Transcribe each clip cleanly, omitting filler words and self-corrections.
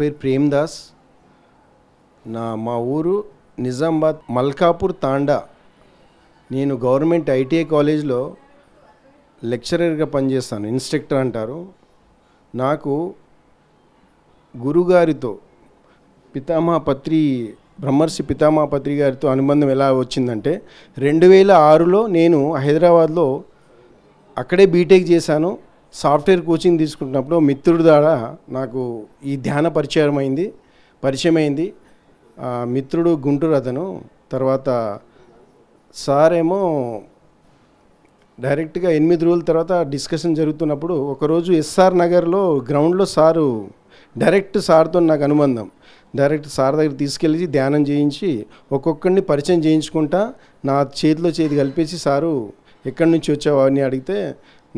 పేరు ప్రేమ్ దాస్. మా ఊరు నిజామాబాద్ మల్కాపూర్ తాండా. నేను గవర్నమెంట్ ఐటీఐ కాలేజ్లో లెక్చరర్గా పనిచేస్తాను, ఇన్స్ట్రక్టర్ అంటారు. నాకు గురుగారితో పితామహ పత్రి బ్రహ్మర్షి పితామహ పత్రి గారితో అనుబంధం ఎలా వచ్చిందంటే 2006లో నేను హైదరాబాద్లో అక్కడే బీటెక్ చేశాను. సాఫ్ట్వేర్ కోచింగ్ తీసుకుంటున్నప్పుడు మిత్రుడి ద్వారా నాకు ఈ ధ్యాన పరిచయం అయింది. మిత్రుడు గుంటూరు అతను, తర్వాత సారేమో డైరెక్ట్గా 8 రోజుల తర్వాత డిస్కషన్ జరుగుతున్నప్పుడు ఒకరోజు ఎస్ఆర్ నగర్లో గ్రౌండ్లో సారు డైరెక్ట్ సార్తో నాకు అనుబంధం, డైరెక్ట్ సార్ దగ్గర తీసుకెళ్ళి ధ్యానం చేయించి ఒక్కొక్కరిని పరిచయం చేయించుకుంటా నా చేతిలో చేతి కలిపేసి, సారు ఎక్కడి నుంచి వచ్చేవాడిని అడిగితే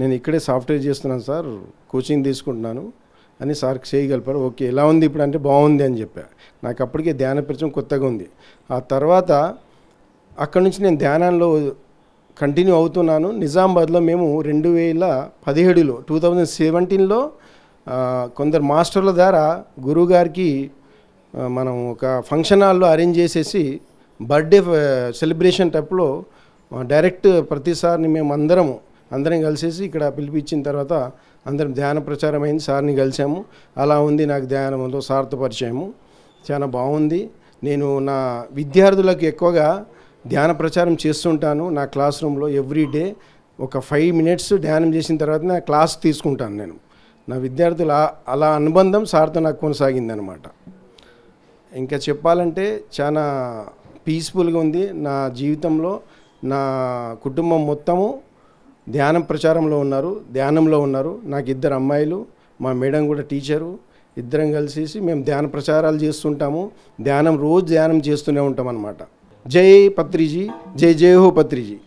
నేను ఇక్కడే సాఫ్ట్వేర్ చేస్తున్నాను సార్, కోచింగ్ తీసుకుంటున్నాను అని సార్ చేయగలిపారు. ఓకే, ఎలా ఉంది ఇప్పుడు అంటే బాగుంది అని చెప్పా. నాకు అప్పటికే ధ్యాన పరిచయం కొత్తగా ఉంది. ఆ తర్వాత అక్కడి నుంచి నేను ధ్యానంలో కంటిన్యూ అవుతున్నాను. నిజామాబాద్లో మేము 2017లో 2017లో కొందరు మాస్టర్ల ద్వారా గురువుగారికి మనం ఒక ఫంక్షన్ హాల్లో అరేంజ్ చేసేసి బర్త్డే సెలబ్రేషన్ టైప్లో డైరెక్ట్ ప్రతిసారిని మేము అందరం కలిసేసి ఇక్కడ పిలిపించిన తర్వాత అందరం ధ్యాన ప్రచారం అయింది. సార్ని కలిసాము, అలా ఉంది నాకు ధ్యానంలో సార్తో పరిచయము, చాలా బాగుంది. నేను నా విద్యార్థులకు ఎక్కువగా ధ్యాన ప్రచారం చేస్తుంటాను. నా క్లాస్ రూమ్లో ఎవ్రీడే ఒక 5 నిమిషాలు ధ్యానం చేసిన తర్వాత నా క్లాస్ తీసుకుంటాను నేను. నా విద్యార్థుల అలా అనుబంధం సార్తో నాకు కొనసాగిందనమాట. ఇంకా చెప్పాలంటే చాలా పీస్ఫుల్గా ఉంది నా జీవితంలో. నా కుటుంబం మొత్తము ధ్యానం ప్రచారంలో ఉన్నారు, ధ్యానంలో ఉన్నారు. నాకు 2 అమ్మాయిలు, మా మేడం కూడా టీచరు. ఇద్దరం కలిసేసి మేము ధ్యాన ప్రచారాలు చేస్తుంటాము. ధ్యానం రోజు ధ్యానం చేస్తూనే ఉంటాం అన్నమాట. జై పత్రిజీ, జై జై హో పత్రిజీ.